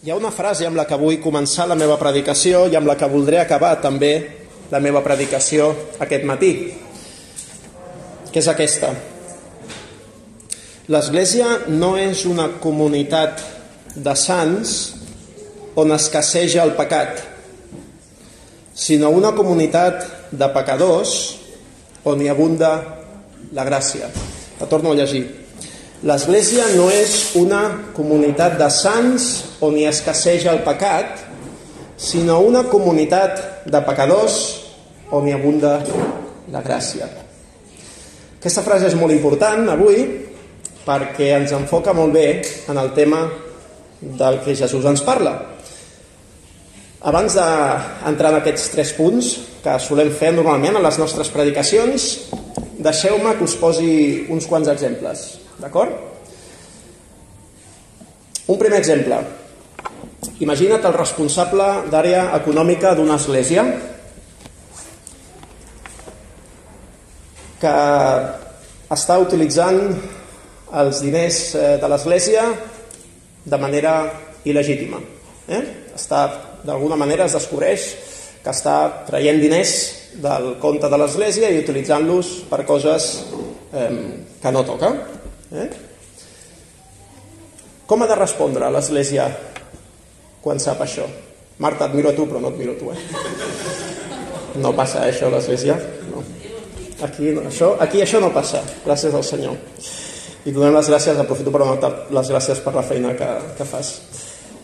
Hi ha una frase amb la que vull començar la meva predicació i amb la que voldré acabar també la meva predicació aquest matí, que és aquesta. L'Església no és una comunitat de sants on escasseja el pecat, sinó una comunitat de pecadors on hi abunda la gràcia. La torno a llegir. L'Església no és una comunitat de sants on hi escasseja el pecat, sinó una comunitat de pecadors on hi abunda la gràcia. Aquesta frase és molt important avui perquè ens enfoca molt bé en el tema del que Jesús ens parla. Abans d'entrar en aquests tres punts que solem fer normalment en les nostres predicacions, deixeu-me que us posi uns quants exemples. D'acord? Un primer exemple. Imagina't el responsable d'àrea econòmica d'una església que està utilitzant els diners de l'església de manera il·legítima. D'alguna manera es descobreix que està traient diners del compte de l'església i utilitzant-los per coses que no toca. Com ha de respondre l'Església quan sap això? Marta, et miro a tu, però no et miro a tu. No passa això a l'Església. Aquí això no passa. Gràcies al Senyor. I donem les gràcies, aprofito per donar les gràcies per la feina que fas.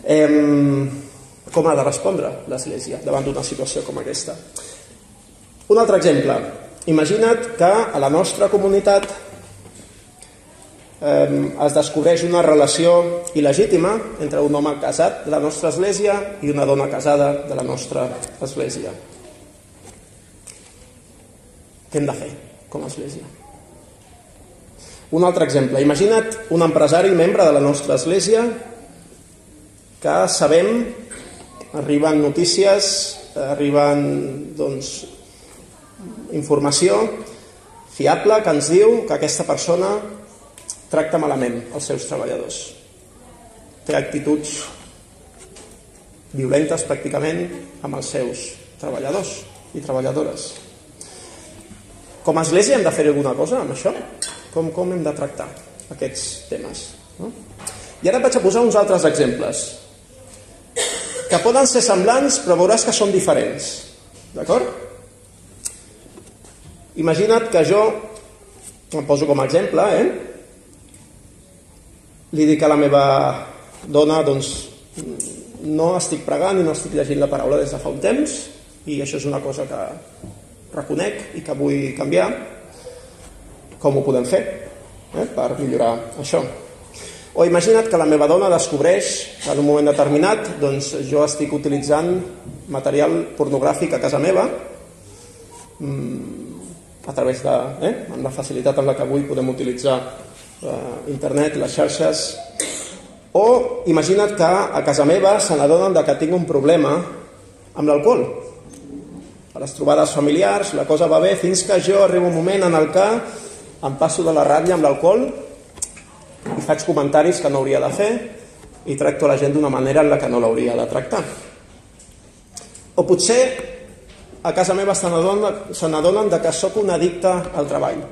Com ha de respondre l'Església davant d'una situació com aquesta? Un altre exemple. Imagina't que a la nostra comunitat es descobreix una relació il·legítima entre un home casat de la nostra església i una dona casada de la nostra església. Què hem de fer com a església? Un altre exemple. Imagina't un empresari membre de la nostra església que sabem, arriben notícies, arriben informació fiable que ens diu que aquesta persona tracta malament els seus treballadors. Té actituds violentes pràcticament amb els seus treballadors i treballadores. Com a església hem de fer alguna cosa amb això? Com hem de tractar aquests temes? I ara vaig a posar uns altres exemples que poden ser semblants però veuràs que són diferents. D'acord? Imagina't que jo, em poso com a exemple, li dic a la meva dona, doncs, no estic pregant i no estic llegint la paraula des de fa un temps, i això és una cosa que reconec i que vull canviar. Com ho podem fer per millorar això? O imagina't que la meva dona descobreix que en un moment determinat doncs jo estic utilitzant material pornogràfic a casa meva a través de, amb la facilitat amb la que avui podem utilitzar internet, les xarxes. O imagina't que a casa meva se n'adonen que tinc un problema amb l'alcohol. A les trobades familiars la cosa va bé fins que jo arribo un moment en el que em passo de la ratlla amb l'alcohol i faig comentaris que no hauria de fer i tracto la gent d'una manera en la que no l'hauria de tractar. O potser a casa meva se n'adonen que sóc un addicte al treball.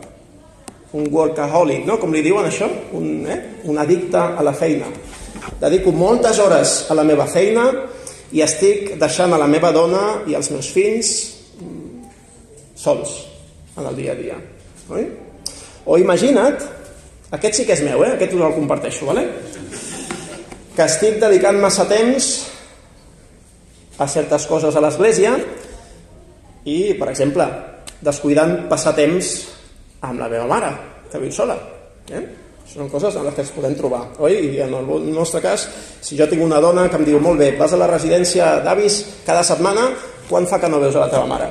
Un workaholic, no? Com li diuen això? Un addicte a la feina. Dedico moltes hores a la meva feina i estic deixant a la meva dona i als meus fills sols en el dia a dia. O imagina't, aquest sí que és meu, aquest us el comparteixo, que estic dedicant massa temps a certes coses a l'església i, per exemple, descuidant passar temps amb la meva mare, que viu sola. Són coses en les que ens podem trobar. I en el nostre cas, si jo tinc una dona que em diu molt bé, vas a la residència d'avis cada setmana, quan fa que no veus a la teva mare?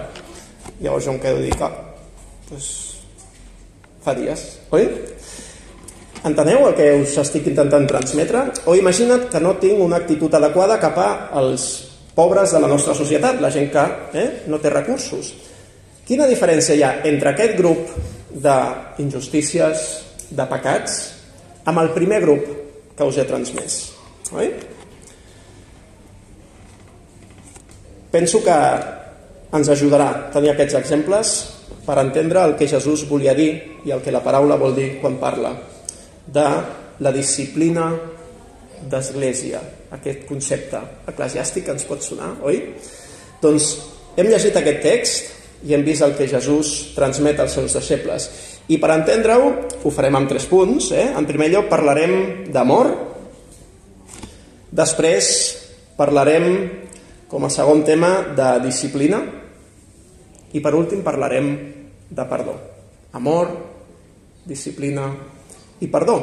Llavors jo em quedo dir que fa dies. Enteneu el que us estic intentant transmetre? O imagina't que no tinc una actitud adequada cap als pobres de la nostra societat, la gent que no té recursos. Quina diferència hi ha entre aquest grup d'injustícies, de pecats, amb el primer grup que us he transmès? Penso que ens ajudarà tenir aquests exemples per entendre el que Jesús volia dir i el que la paraula vol dir quan parla de la disciplina d'església. Aquest concepte eclesiàstic ens pot sonar, oi? Doncs hem llegit aquest text i hem vist el que Jesús transmet als seus deixebles. I per entendre-ho ho farem amb tres punts. En primer lloc parlarem d'amor, després parlarem, com a segon tema, de disciplina i per últim parlarem de perdó. Amor, disciplina i perdó.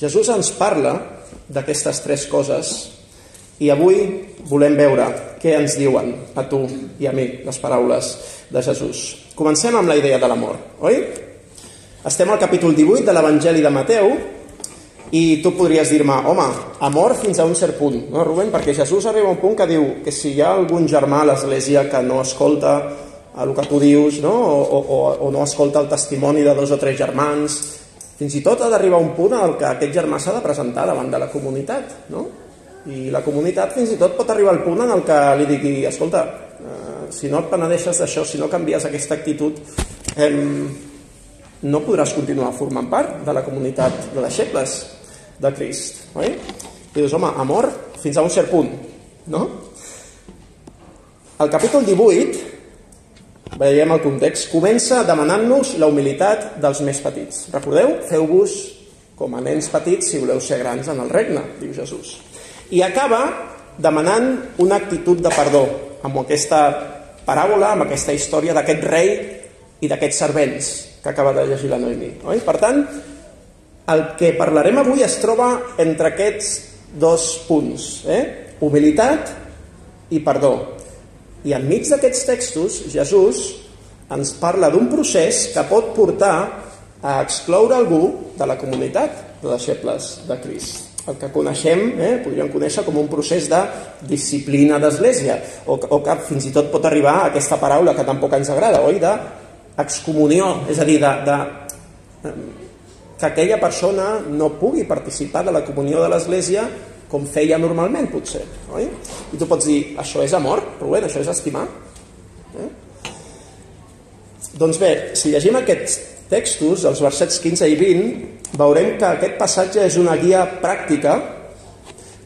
Jesús ens parla d'aquestes tres coses i avui volem veure què ens diuen a tu i a mi les paraules de Jesús. Comencem amb la idea de l'amor, oi? Estem al capítol 18 de l'Evangeli de Mateu i tu podries dir-me, home, amor fins a un cert punt, no, Rubèn? Perquè Jesús arriba a un punt que diu que si hi ha algun germà a l'església que no escolta el que tu dius, no? O no escolta el testimoni de dos o tres germans, fins i tot ha d'arribar a un punt en què aquest germà s'ha de presentar davant de la comunitat, no? I la comunitat fins i tot pot arribar al punt en el que li digui, escolta, si no et penedeixes d'això, si no canvies aquesta actitud, no podràs continuar formant part de la comunitat de deixebles de Crist, oi? I dius, home, amor fins a un cert punt, no? El capítol 18, veiem el context, comença demanant-nos la humilitat dels més petits. Recordeu? Feu-vos com a nens petits si voleu ser grans en el regne, diu Jesús. I acaba demanant una actitud de perdó, amb aquesta paràbola, amb aquesta història d'aquest rei i d'aquests servents que acaba de llegir la Noemí. Oi? Per tant, el que parlarem avui es troba entre aquests dos punts, humilitat i perdó. I enmig d'aquests textos, Jesús ens parla d'un procés que pot portar a excloure algú de la comunitat de deixebles de Crist. El que coneixem, podríem conèixer com un procés de disciplina d'església, o que fins i tot pot arribar a aquesta paraula que tampoc ens agrada, oi? D'excomunió, és a dir, que aquella persona no pugui participar de la comunió de l'església com feia normalment, potser, oi? I tu pots dir, això és amor, Rubèn, això és estimar. Doncs bé, si llegim aquests textos, els versets 15 i 20, veurem que aquest passatge és una guia pràctica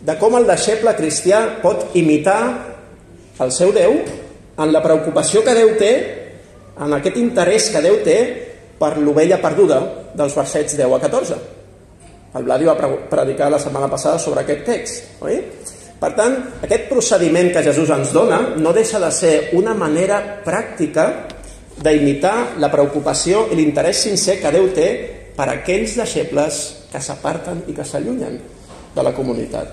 de com el deixeble cristià pot imitar el seu Déu en la preocupació que Déu té, en aquest interès que Déu té per l'ovella perduda dels versets 10 a 14. El Bladi va predicar la setmana passada sobre aquest text, oi? Per tant, aquest procediment que Jesús ens dona no deixa de ser una manera pràctica d'imitar la preocupació i l'interès sincer que Déu té per aquells deixebles que s'aparten i que s'allunyen de la comunitat.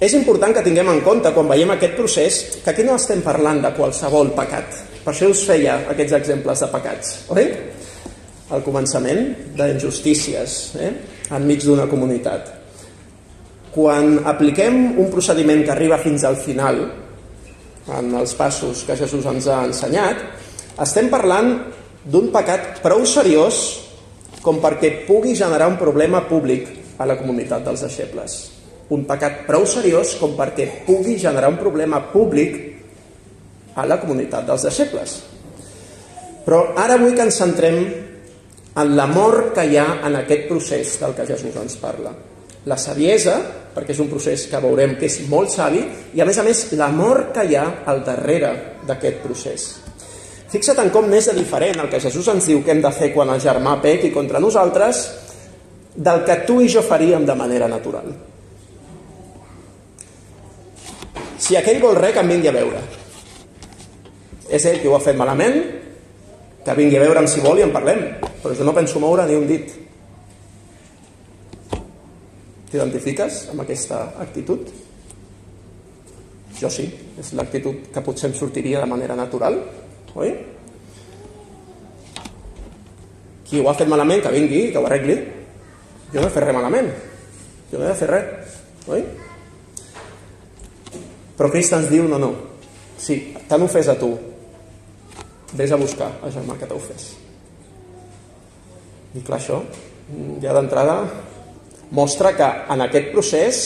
És important que tinguem en compte, quan veiem aquest procés, que aquí no estem parlant de qualsevol pecat. Per això us feia aquests exemples de pecats, oi? Al començament, d'injustícies, enmig d'una comunitat. Quan apliquem un procediment que arriba fins al final, en els passos que Jesús ens ha ensenyat, estem parlant d'un pecat prou seriós com perquè pugui generar un problema públic a la comunitat dels deixebles. Un pecat prou seriós com perquè pugui generar un problema públic a la comunitat dels deixebles. Però ara vull que ens centrem en l'amor que hi ha en aquest procés del que Jesús ens parla. La saviesa, perquè és un procés que veurem que és molt savi, i a més l'amor que hi ha al darrere d'aquest procés. Fixa't en com n'és de diferent el que Jesús ens diu que hem de fer quan el germà pequi contra nosaltres del que tu i jo faríem de manera natural. Si aquell vol res, que em vingui a veure. És ell qui ho ha fet malament, que vingui a veure'm si vol i en parlem, però jo no penso moure ni un dit. T'identifiques amb aquesta actitud? Jo sí, és l'actitud que potser em sortiria de manera natural. Oi? Qui ho ha fet malament, que vingui, que ho arregli. Jo no he fet res malament. Jo no he de fer res. Oi? Però Crist ens diu, no, no. Sí, tant ho fes a tu. Ves a buscar el germà que t'ho fes. I clar, això, ja d'entrada, mostra que en aquest procés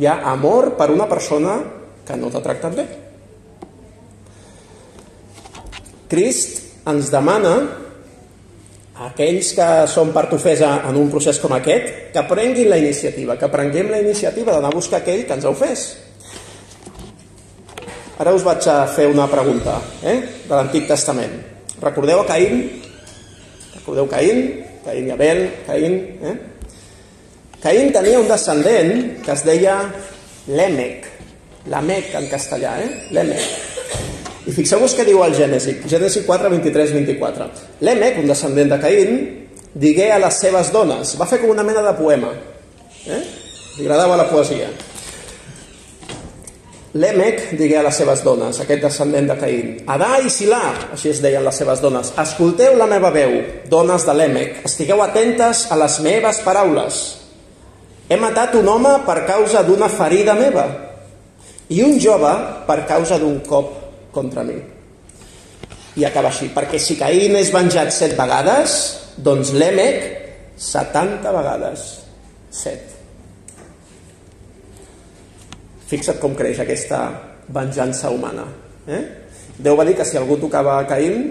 hi ha amor per una persona que no t'ha tractat bé. Crist ens demana a aquells que són part ofesa en un procés com aquest, que prenguin la iniciativa, que prenguem la iniciativa d'anar a buscar aquell que ens ha ofès. Ara us vaig a fer una pregunta de l'Antic Testament. Recordeu a Caín? Recordeu Caín? Caín i Abel, Caín. Caín tenia un descendent que es deia Lèmec. Lamec en castellà, Lèmec. I fixeu-vos què diu el Gènesi, Gènesi 4, 23, 24. Lèmec, un descendent de Caín, digué a les seves dones, va fer com una mena de poema. Li agradava la poesia. Lèmec digué a les seves dones, aquest descendent de Caín, Adà i Silà, així es deien les seves dones, escolteu la meva veu, dones de Lèmec, estigueu atentes a les meves paraules. He matat un home per causa d'una ferida meva i un jove per causa d'un cop contra mi. I acaba així, perquè si Caín és venjat 7 vegades, doncs Lèmec 70 vegades 7. Fixa't com creix aquesta venjança humana. Déu va dir que si algú tocava a Caín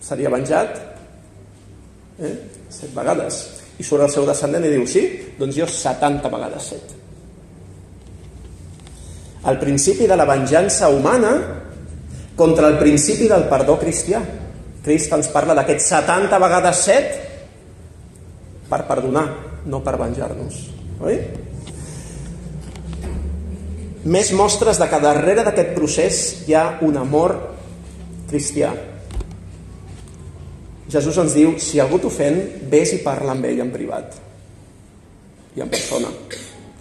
seria venjat 7 vegades, i surt el seu descendent i diu, sí, doncs jo 70 vegades 7. El principi de la venjança humana contra el principi del perdó cristià. Crist ens parla d'aquest 70 vegades 7 per perdonar, no per venjar-nos. Oi? Més mostres de que darrere d'aquest procés hi ha un amor cristià. Jesús ens diu, si algú t'ofèn, ves i parla amb ell en privat i en persona.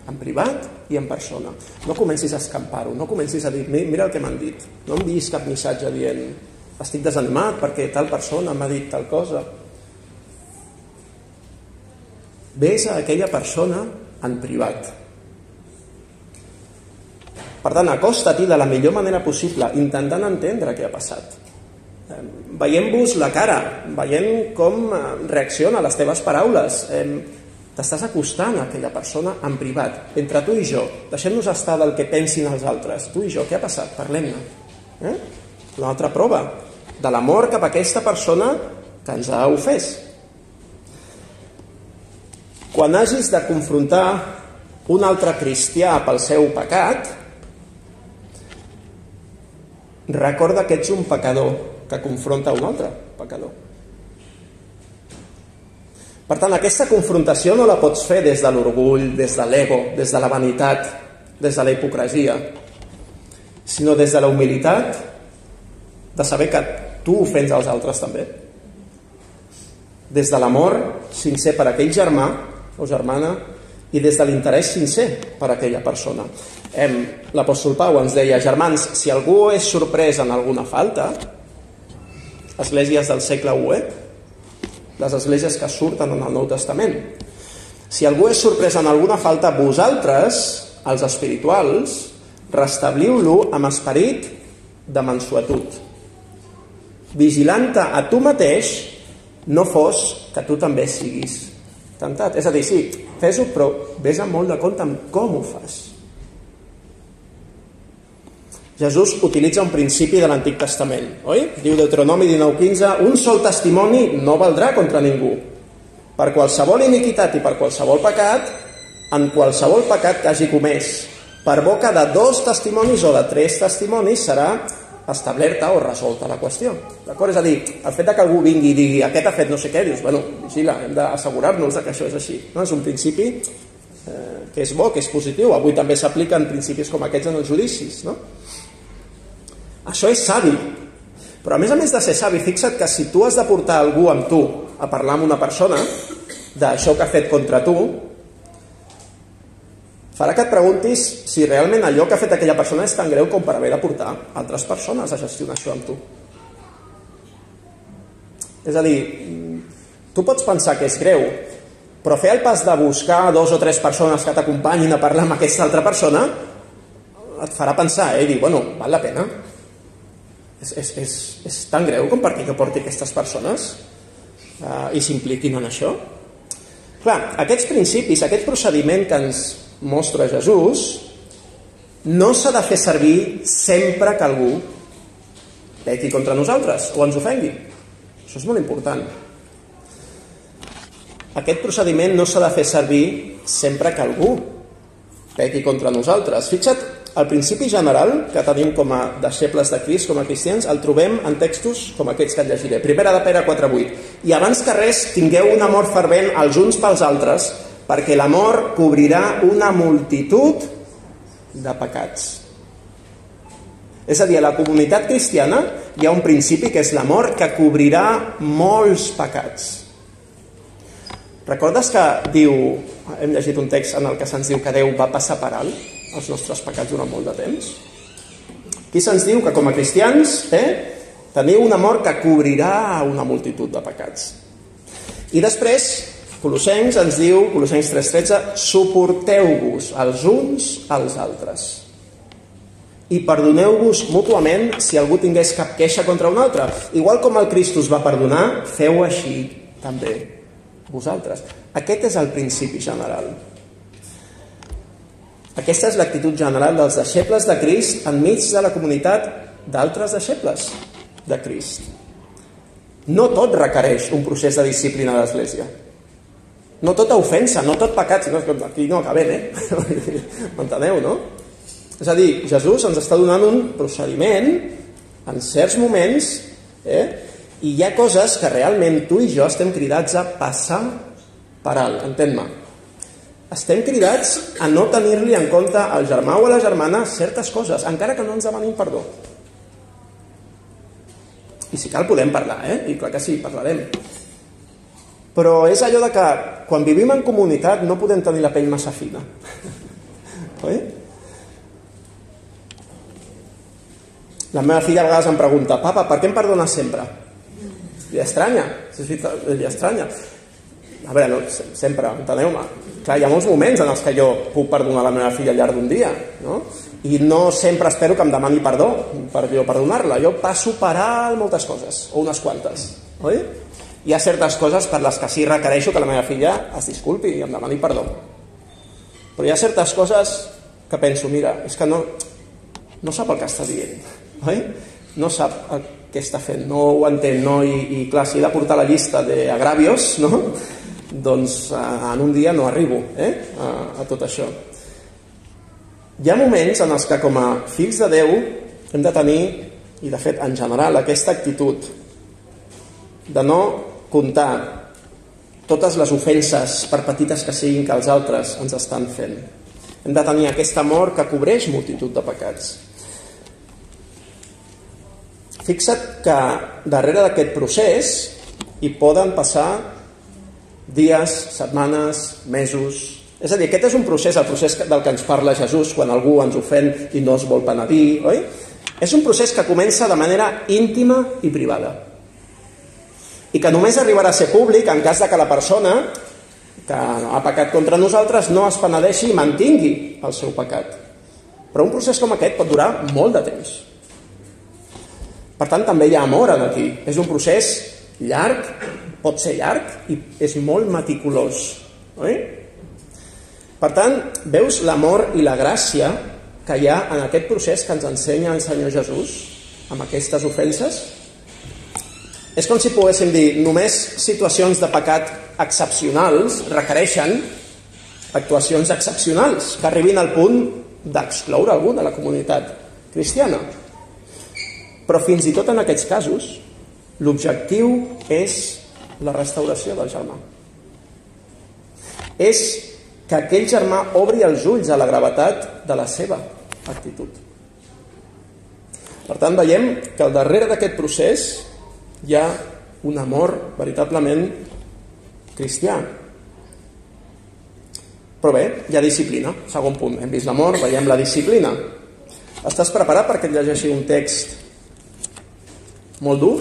En privat i en persona. No comencis a escampar-ho, no comencis a dir, mira el que m'han dit. No em diguis cap missatge dient, estic desanimat perquè tal persona m'ha dit tal cosa. Ves a aquella persona en privat. Per tant, acosta-t'hi de la millor manera possible, intentant entendre què ha passat. Veiem-vos la cara, veiem com reacciona a les teves paraules. T'estàs acostant a aquella persona en privat, entre tu i jo. Deixem-nos estar del que pensin els altres. Tu i jo, què ha passat? Parlem-ne. Una altra prova de l'amor cap a aquesta persona que ens ha ofès. Quan hagis de confrontar un altre cristià pel seu pecat, recorda que ets un pecador que confronta un altre pecador. Per tant, aquesta confrontació no la pots fer des de l'orgull, des de l'ego, des de la vanitat, des de la hipocresia, sinó des de la humilitat de saber que tu ofens als altres també. Des de l'amor sincer per aquell germà o germana i des de l'interès sincer per aquella persona. L'apòstol Pau ens deia, germans, si algú és sorprès en alguna falta, esglésies del segle I, les esglésies que surten en el Nou Testament. Si algú és sorprès en alguna falta, vosaltres, els espirituals, restabliu-lo amb esperit de mansuetud. Vigilant-te a tu mateix, no fos que tu també siguis tentat. És a dir, sí, fes-ho, però vés amb molt de compte amb com ho fas. Jesús utilitza un principi de l'Antic Testament, oi? Diu Deuteronomi 19:15, un sol testimoni no valdrà contra ningú. Per qualsevol iniquitat i per qualsevol pecat, en qualsevol pecat que hagi comès, per boca de 2 testimonis o de 3 testimonis serà establerta o resolta la qüestió. D'acord? És a dir, el fet que algú vingui i digui aquest ha fet no sé què, dius, bueno, vigila, hem d'assegurar-nos que això és així. És un principi que és bo, que és positiu. Avui també s'apliquen principis com aquests en els judicis, no? Això és savi, però a més de ser savi, fixa't que si tu has de portar algú amb tu a parlar amb una persona d'això que ha fet contra tu, farà que et preguntis si realment allò que ha fet aquella persona és tan greu com per haver de portar altres persones a gestionar això amb tu. És a dir, tu pots pensar que és greu, però fer el pas de buscar 2 o 3 persones que t'acompanyin a parlar amb aquesta altra persona et farà pensar i dir, bueno, val la pena. És tan greu com perquè jo porti aquestes persones i s'impliquin en això? Clar, aquests principis, aquest procediment que ens mostra Jesús no s'ha de fer servir sempre que algú peti contra nosaltres o ens ofengui. Això és molt important. Aquest procediment no s'ha de fer servir sempre que algú peti contra nosaltres. Fixa't, el principi general que tenim com a deixebles de Crist, com a cristians, el trobem en textos com aquests que et llegiré. Primera de Pere 4:8. I abans que res, tingueu un amor fervent els uns pels altres, perquè l'amor cobrirà una multitud de pecats. És a dir, a la comunitat cristiana hi ha un principi que és l'amor, que cobrirà molts pecats. Recordes que diu, hem llegit un text en el que se'ns diu que Déu va passar per alt els nostres pecats durant molt de temps? Aquí se'ns diu que com a cristians teniu un amor que cobrirà una multitud de pecats. I després Colossencs ens diu, Colossencs 3:13, suporteu-vos els uns als altres i perdoneu-vos mútuament si algú tingués cap queixa contra un altre. Igual com el Crist us va perdonar, feu així també vosaltres. Aquest és el principi general. Aquesta és l'actitud general dels deixebles de Crist enmig de la comunitat d'altres deixebles de Crist. No tot requereix un procés de disciplina de l'Església. No tota ofensa, no tot pecat, aquí no acabem, m'enteneu, no? És a dir, Jesús ens està donant un procediment en certs moments, i hi ha coses que realment tu i jo estem cridats a passar per alt, entén-me. Estem cridats a no tenir-li en compte al germà o a la germana certes coses, encara que no ens demanin perdó. I si cal podem parlar, i clar que sí, parlarem. Però és allò de que quan vivim en comunitat no podem tenir la pell massa fina. Oi? La meva filla a vegades em pregunta, papa, per què em perdones sempre? Li estranya, li estranya. A veure, sempre, enteneu-me. Clar, hi ha molts moments en els que jo puc perdonar la meva filla al llarg d'un dia, no? I no sempre espero que em demani perdó per jo perdonar-la. Jo passo per alt moltes coses, o unes quantes, oi? Hi ha certes coses per les que sí requereixo que la meva filla es disculpi i em demani perdó. Però hi ha certes coses que penso, mira, és que no sap el que està dient, oi? No sap el que està fent, no ho entén, no? I clar, si he de portar la llista d'agravios, no? Doncs en un dia no arribo a tot això. Hi ha moments en els que com a fills de Déu hem de tenir, i de fet en general, aquesta actitud de no comptar totes les ofenses, per petites que siguin, que els altres ens estan fent. Hem de tenir aquest amor que cobreix multitud de pecats. Fixa't que darrere d'aquest procés hi poden passar dies, setmanes, mesos. És a dir, aquest és un procés, el procés del que ens parla Jesús quan algú ens ofèn i no es vol penedir, oi? És un procés que comença de manera íntima i privada, i que només arribarà a ser públic en cas que la persona que ha pecat contra nosaltres no es penedeixi i mantingui el seu pecat. Però un procés com aquest pot durar molt de temps. Per tant, també hi ha amor aquí. És un procés llarg, pot ser llarg, i és molt meticulós. Oi? Per tant, veus l'amor i la gràcia que hi ha en aquest procés que ens ensenya el Senyor Jesús amb aquestes ofenses? És com si poguéssim dir, només situacions de pecat excepcionals requereixen actuacions excepcionals que arribin al punt d'excloure algú de la comunitat cristiana. Però fins i tot en aquests casos, l'objectiu és la restauració del germà. És que aquell germà obri els ulls a la gravetat de la seva actitud. Per tant, veiem que al darrere d'aquest procés hi ha un amor veritablement cristià. Però bé, hi ha disciplina. Segon punt, hem vist l'amor, veiem la disciplina. Estàs preparat perquè et llegeixi un text molt dur?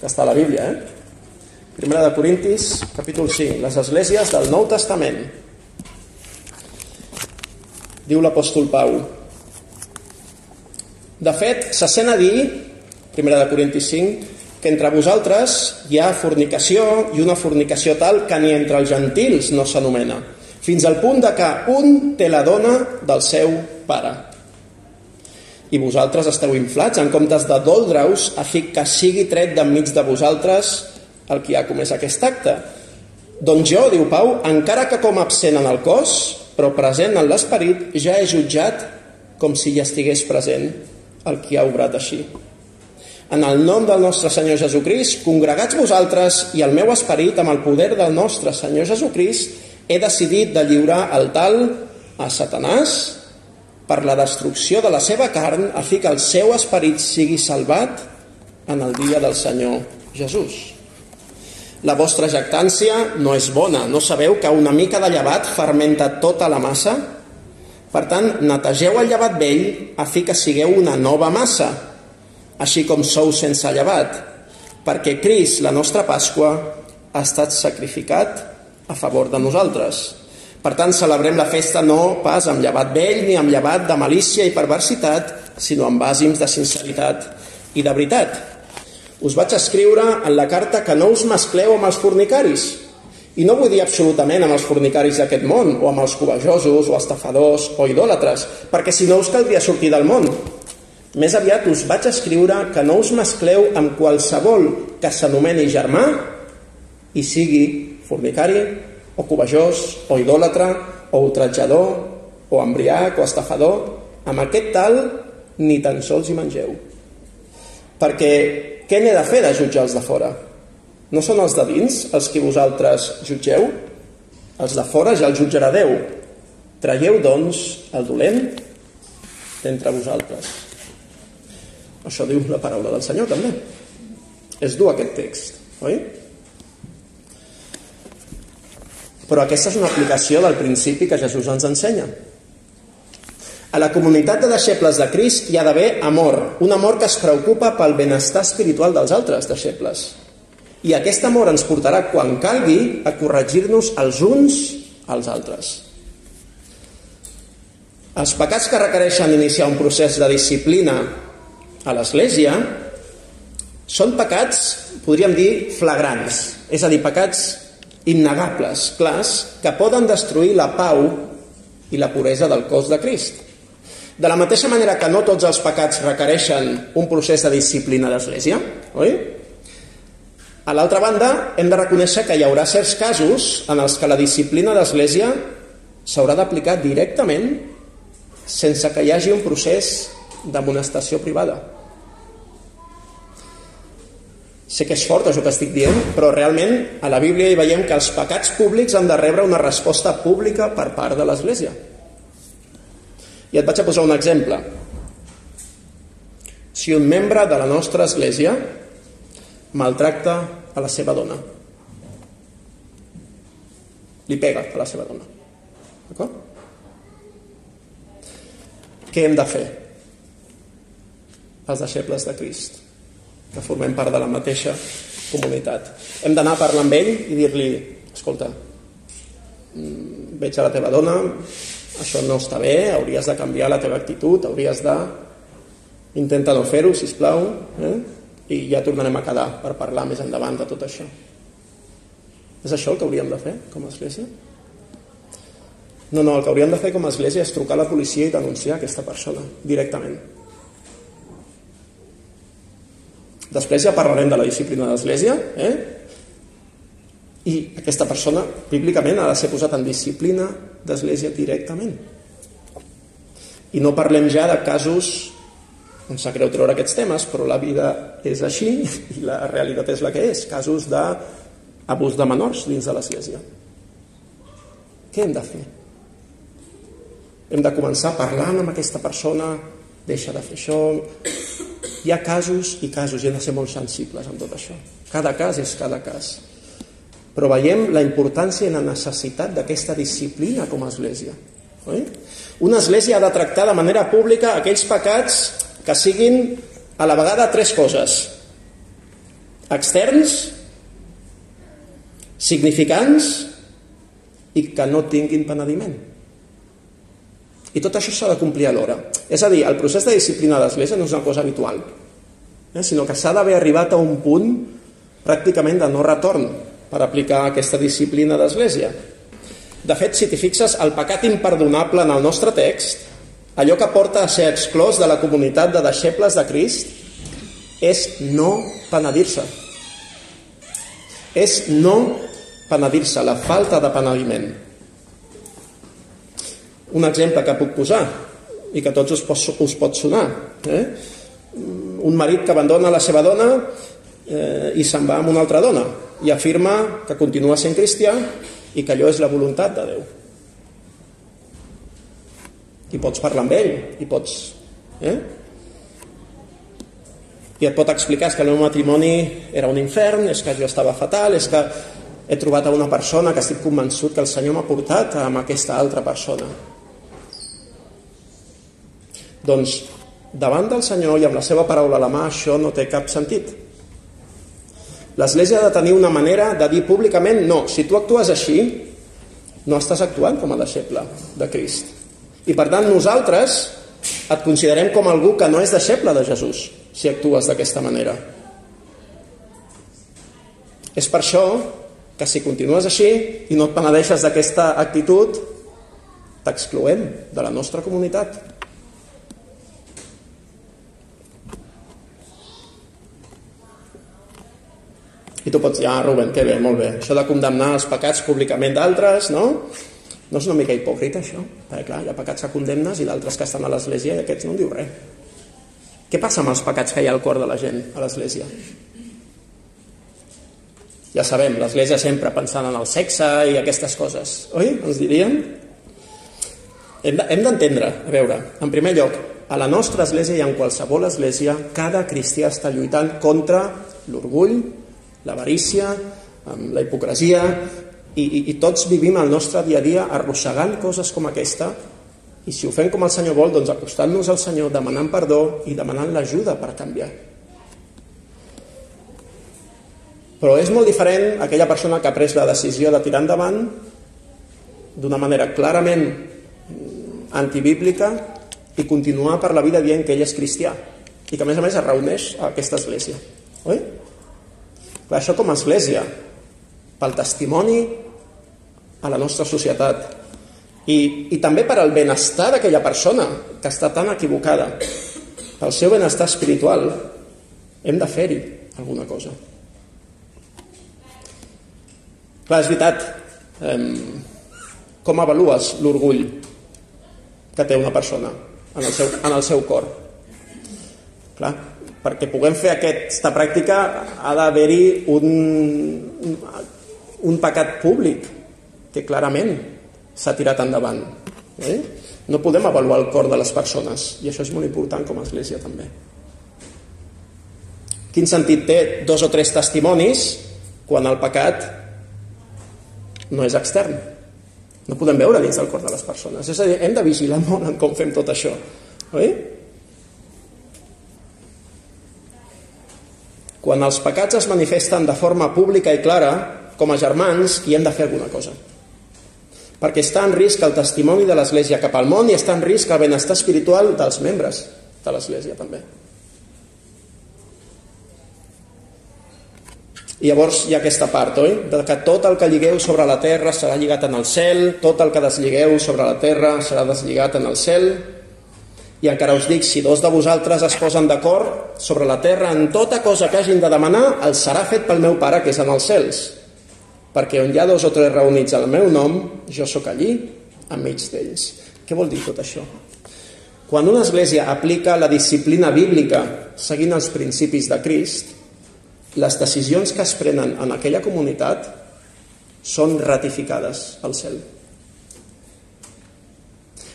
Que està a la Bíblia, Primera de Corintis, capítol 5, les esglésies del Nou Testament. Diu l'apòstol Pau, de fet, se sent a dir, Primera de Corintis 5, que entre vosaltres hi ha fornicació, i una fornicació tal que ni entre els gentils no s'anomena, fins al punt de que un té la dona del seu pare. I vosaltres esteu inflats, en comptes de doldre-us, a fi que sigui tret d'enmig de vosaltres el qui ha comès aquest acte. Doncs jo, diu Pau, encara que com absent en el cos, però present en l'esperit, ja he jutjat com si ja estigués present el qui ha obrat així. En el nom del nostre Senyor Jesucrist, congregats vosaltres i el meu esperit, amb el poder del nostre Senyor Jesucrist, he decidit de lliurar el tal a Satanàs per la destrucció de la seva carn, a fi que el seu esperit sigui salvat en el dia del Senyor Jesús. La vostra jactància no és bona. No sabeu que una mica de llevat fermenta tota la massa? Per tant, netegeu el llevat vell a fi que sigueu una nova massa, així com sou sense llevat, perquè Crist, la nostra Pasqua, ha estat sacrificat a favor de nosaltres. Per tant, celebrem la festa no pas amb llevat vell ni amb llevat de malícia i perversitat, sinó amb àzims de sinceritat i de veritat. Us vaig escriure en la carta que no us mescleu amb els fornicaris. I no vull dir absolutament amb els fornicaris d'aquest món, o amb els covejosos, o estafadors, o idòlatres, perquè si no us caldria sortir del món. Més aviat us vaig escriure que no us mescleu amb qualsevol que s'anomeni germà i sigui fornicari, o covejós, o idòlatre, o ultratjador, o embriac, o estafador. Amb aquest tal ni tan sols hi mengeu. Perquè què n'he de fer de jutjar els de fora? No són els de dins els que vosaltres jutgeu? Els de fora ja els jutjarà Déu. Traieu, doncs, el dolent d'entre vosaltres. Això diu la paraula del Senyor, també. És dur aquest text, oi? Però aquesta és una aplicació del principi que Jesús ens ensenya. A la comunitat de deixebles de Crist hi ha d'haver amor, un amor que es preocupa pel benestar espiritual dels altres deixebles. I aquest amor ens portarà, quan calgui, a corregir-nos els uns als altres. Els pecats que requereixen iniciar un procés de disciplina a l'Església són pecats, podríem dir, flagrants, és a dir, pecats innegables, clars, que poden destruir la pau i la puresa del cos de Crist. De la mateixa manera que no tots els pecats requereixen un procés de disciplina a l'Església, oi? A l'altra banda, hem de reconèixer que hi haurà certs casos en els que la disciplina d'Església s'haurà d'aplicar directament sense que hi hagi un procés d'amonestació privada. Sé que és fort això que estic dient, però realment a la Bíblia hi veiem que els pecats públics han de rebre una resposta pública per part de l'Església. I et vaig a posar un exemple. Si un membre de la nostra Església maltracta a la seva dona, li pega a la seva dona, d'acord? Què hem de fer? Els deixebles de Crist, que formem part de la mateixa comunitat, hem d'anar a parlar amb ell i dir-li: escolta, veig a la teva dona, això no està bé, hauries de canviar la teva actitud, hauries de... intenta no fer-ho, sisplau, i ja tornarem a quedar per parlar més endavant de tot això. És això el que hauríem de fer com a Església? No, el que hauríem de fer com a Església és trucar a la policia i denunciar aquesta persona directament. Després ja parlarem de la disciplina de l'Església, i aquesta persona bíblicament ha de ser posada en disciplina d'Església directament. I no parlem ja de casos... em sap greu treure aquests temes, però la vida és així i la realitat és la que és. Casos d'abús de menors dins de l'Església. Què hem de fer? Hem de començar parlant amb aquesta persona, deixa de fer això... Hi ha casos i casos, i hem de ser molt sensibles amb tot això. Cada cas és cada cas. Però veiem la importància i la necessitat d'aquesta disciplina com a Església. Una Església ha de tractar de manera pública aquells pecats que siguin a la vegada tres coses: externs, significants i que no tinguin penediment. I tot això s'ha de complir alhora. És a dir, el procés de disciplina de l'Església no és una cosa habitual, sinó que s'ha d'haver arribat a un punt pràcticament de no retorn per aplicar aquesta disciplina de l'Església. De fet, si t'hi fixes, el pecat imperdonable en el nostre text, allò que porta a ser exclòs de la comunitat de deixebles de Crist, és no penedir-se. És no penedir-se, la falta de penediment. Un exemple que puc posar i que a tots us pot sonar. Un marit que abandona la seva dona i se'n va amb una altra dona i afirma que continua sent cristià i que allò és la voluntat de Déu. I pots parlar amb ell, i pots... I et pot explicar, és que el meu matrimoni era un infern, és que jo estava fatal, és que he trobat a una persona que estic convençut que el Senyor m'ha portat amb aquesta altra persona. Doncs, davant del Senyor i amb la seva paraula a la mà, això no té cap sentit. L'Església ha de tenir una manera de dir públicament no, si tu actues així, no estàs actuant com a deixeble de Crist. I per tant nosaltres et considerem com algú que no és deixeble de Jesús, si actues d'aquesta manera. És per això que si continues així i no et penedeixes d'aquesta actitud, t'excloem de la nostra comunitat. I tu pots dir, Rubèn, que bé, molt bé, això de condemnar els pecats públicament d'altres, no? No és una mica hipòcrita, això? Perquè, clar, hi ha pecats que condemnes i d'altres que estan a l'Església i aquests no en diu res. Què passa amb els pecats que hi ha al cor de la gent a l'Església? Ja sabem, l'Església sempre pensant en el sexe i aquestes coses, oi? Ens dirien? Hem d'entendre, a veure, en primer lloc, a la nostra Església i en qualsevol Església, cada cristià està lluitant contra l'orgull, l'avarícia, la hipocresia, i tots vivim el nostre dia a dia arrossegant coses com aquesta, i si ho fem com el Senyor vol, doncs acostant-nos al Senyor, demanant perdó i demanant l'ajuda per canviar. Però és molt diferent aquella persona que ha pres la decisió de tirar endavant d'una manera clarament antibíblica i continuar per la vida dient que ell és cristià i que a més es reuneix a aquesta Església, oi? Això com a Església, pel testimoni a la nostra societat i també per al benestar d'aquella persona que està tan equivocada, pel seu benestar espiritual, hem de fer-hi alguna cosa. Clar, és veritat, com avalues l'orgull que té una persona en el seu cor? Clar, perquè puguem fer aquesta pràctica ha d'haver-hi un pecat públic que clarament s'ha tirat endavant. No podem avaluar el cor de les persones i això és molt important com a Església també. Quin sentit té 2 o 3 testimonis quan el pecat no és extern? No podem veure dins del cor de les persones. És a dir, hem de vigilar molt en com fem tot això, oi? Quan els pecats es manifesten de forma pública i clara, com a germans, hi hem de fer alguna cosa. Perquè està en risc el testimoni de l'Església cap al món i està en risc el benestar espiritual dels membres de l'Església, també. I llavors hi ha aquesta part, oi? Que tot el que lligueu sobre la terra serà lligat en el cel, tot el que desllieu sobre la terra serà deslligat en el cel. I encara us dic, si 2 de vosaltres es posen d'acord sobre la terra en tota cosa que hagin de demanar, els serà fet pel meu Pare que és en els cels. Perquè on hi ha 2 o 3 reunits al meu nom, jo sóc allí, enmig d'ells. Què vol dir tot això? Quan una Església aplica la disciplina bíblica seguint els principis de Crist, les decisions que es prenen en aquella comunitat són ratificades al cel.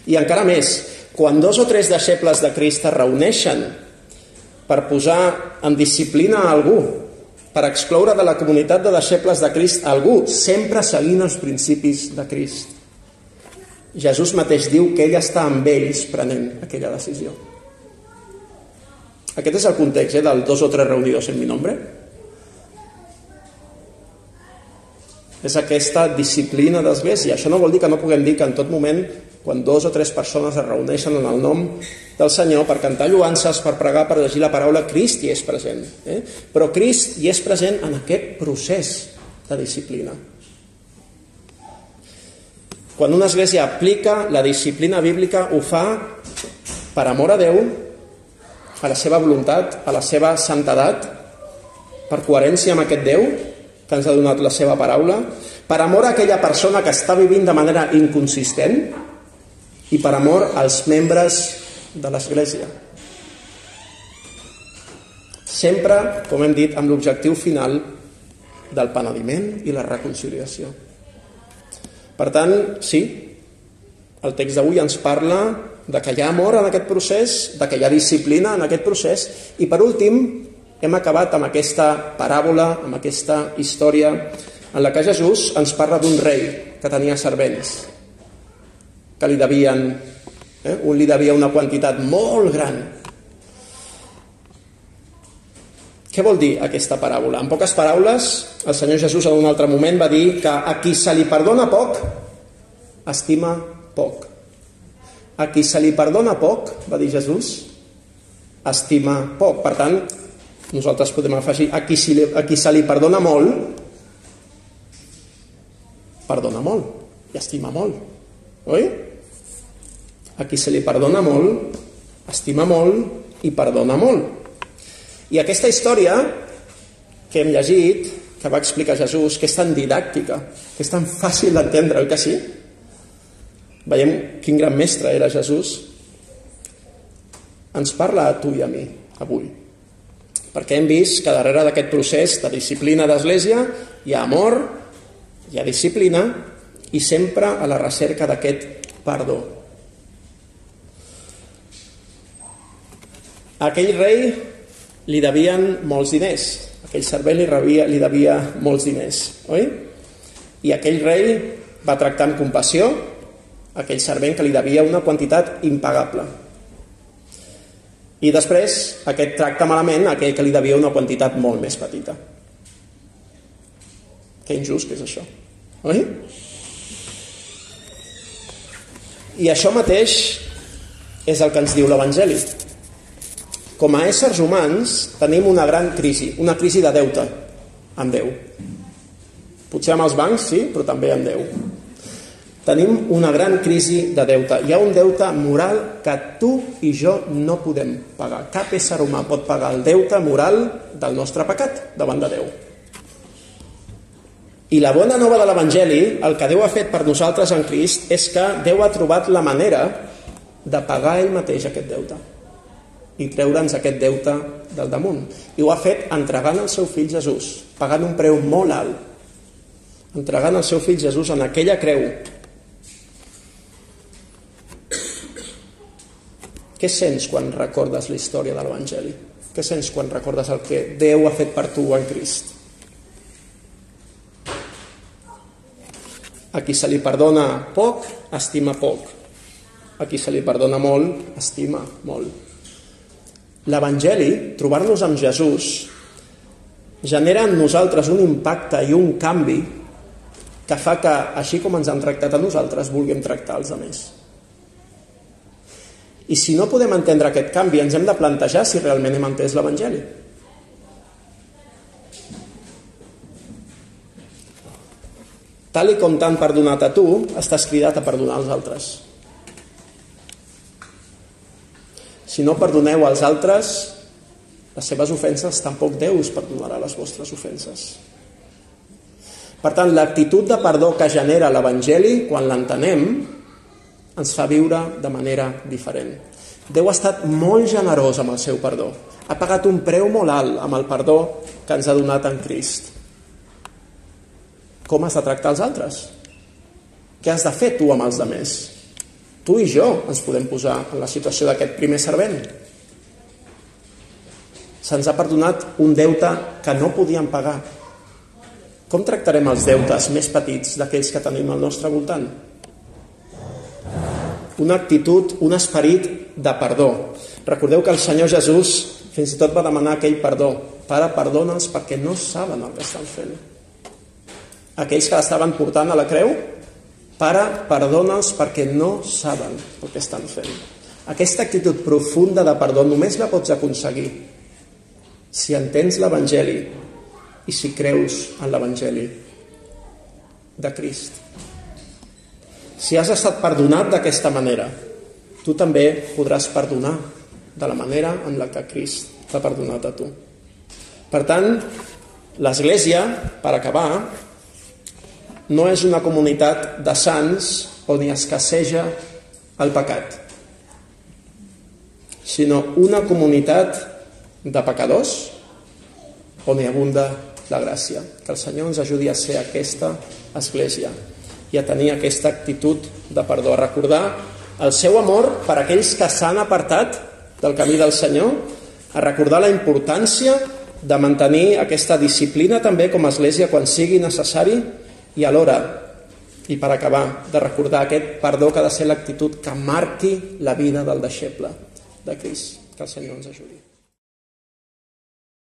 I encara més, quan 2 o 3 deixebles de Crist es reuneixen per posar en disciplina a algú, per excloure de la comunitat de deixebles de Crist algú, sempre seguint els principis de Crist. Jesús mateix diu que ell està amb ells prenent aquella decisió. Aquest és el context del 2 o 3 reunidos en mi nombre. És aquesta disciplina d'Església. Això no vol dir que no puguem dir que en tot moment, quan 2 o 3 persones es reuneixen en el nom del Senyor per cantar lloances, per pregar, per llegir la paraula, Crist hi és present. Però Crist hi és present en aquest procés de disciplina. Quan una església aplica la disciplina bíblica, ho fa per amor a Déu, a la seva voluntat, a la seva santedat, per coherència amb aquest Déu que ens ha donat la seva paraula, per amor a aquella persona que està vivint de manera inconsistent i per amor als membres de l'Església. Sempre, com hem dit, amb l'objectiu final del penediment i la reconciliació. Per tant, sí, el text d'avui ens parla de que hi ha amor en aquest procés, de que hi ha disciplina en aquest procés, i per últim hem acabat amb aquesta paràbola, amb aquesta història, en la que Jesús ens parla d'un rei que tenia servents, que li devien, un li devia una quantitat molt gran. Què vol dir aquesta paràbola? En poques paraules, el Senyor Jesús en un altre moment va dir que a qui se li perdona poc, estima poc. A qui se li perdona poc, va dir Jesús, estima poc. Per tant, nosaltres podem afegir, a qui se li perdona molt, perdona molt i estima molt, oi? A qui se li perdona molt, estima molt i perdona molt. I aquesta història que hem llegit, que va explicar Jesús, que és tan didàctica, que és tan fàcil d'entendre, oi que sí? Veiem quin gran mestre era Jesús. Ens parla a tu i a mi, avui. Perquè hem vist que darrere d'aquest procés de disciplina d'església hi ha amor, hi ha disciplina i sempre a la recerca d'aquest perdó. A aquell rei li devien molts diners, aquell servent li devia molts diners, oi? I aquell rei va tractar amb compassió aquell servent que li devia una quantitat impagable. I després, aquest tracta malament aquell que li devia una quantitat molt més petita. Que injust que és això, oi? I això mateix és el que ens diu l'Evangeli. Com a éssers humans tenim una gran crisi, una crisi de deute amb Déu. Potser amb els bancs, sí, però també amb Déu. Tenim una gran crisi de deute. Hi ha un deute moral que tu i jo no podem pagar. Cap ésser humà pot pagar el deute moral del nostre pecat davant de Déu. I la bona nova de l'Evangeli, el que Déu ha fet per nosaltres en Crist, és que Déu ha trobat la manera de pagar ell mateix aquest deute i treure'ns aquest deute del damunt. I ho ha fet entregant el seu fill Jesús, pagant un preu molt alt, entregant el seu fill Jesús en aquella creu. Què sents quan recordes la història de l'Evangeli? Què sents quan recordes el que Déu ha fet per tu en Crist? A qui se li perdona poc, estima poc. A qui se li perdona molt, estima molt. L'Evangeli, trobar-nos amb Jesús, genera en nosaltres un impacte i un canvi que fa que, així com ens han tractat a nosaltres, vulguem tractar els altres. I si no podem entendre aquest canvi, ens hem de plantejar si realment hem entès l'Evangeli. Tal i com t'han perdonat a tu, estàs cridat a perdonar als altres. Si no perdoneu als altres, les seves ofenses, tampoc Déu us perdonarà les vostres ofenses. Per tant, l'actitud de perdó que genera l'Evangeli, quan l'entenem, ens fa viure de manera diferent. Déu ha estat molt generós amb el seu perdó. Ha pagat un preu molt alt amb el perdó que ens ha donat en Crist. Com has de tractar els altres? Què has de fer tu amb els altres? Tu i jo ens podem posar en la situació d'aquest primer servent. Se'ns ha perdonat un deute que no podíem pagar. Com tractarem els deutes més petits d'aquells que tenim al nostre voltant? Una actitud, un esperit de perdó. Recordeu que el Senyor Jesús fins i tot va demanar aquell perdó. Pare, perdona'ls perquè no saben el que estan fent. Aquells que l'estaven portant a la creu, pare, perdona'ls perquè no saben el que estan fent. Aquesta actitud profunda de perdó només la pots aconseguir si entens l'Evangeli i si creus en l'Evangeli de Crist. Si has estat perdonat d'aquesta manera, tu també podràs perdonar de la manera en la que Crist t'ha perdonat a tu. Per tant, l'Església, per acabar, no és una comunitat de sants on hi escasseja el pecat, sinó una comunitat de pecadors on hi abunda la gràcia. Que el Senyor ens ajudi a ser aquesta Església i a tenir aquesta actitud de perdó, a recordar el seu amor per aquells que s'han apartat del camí del Senyor, a recordar la importància de mantenir aquesta disciplina també com a Església quan sigui necessari, i alhora, i per acabar, de recordar aquest perdó que ha de ser l'actitud que marqui la vida del deixeble de Crist. Que el Senyor ens ajudi.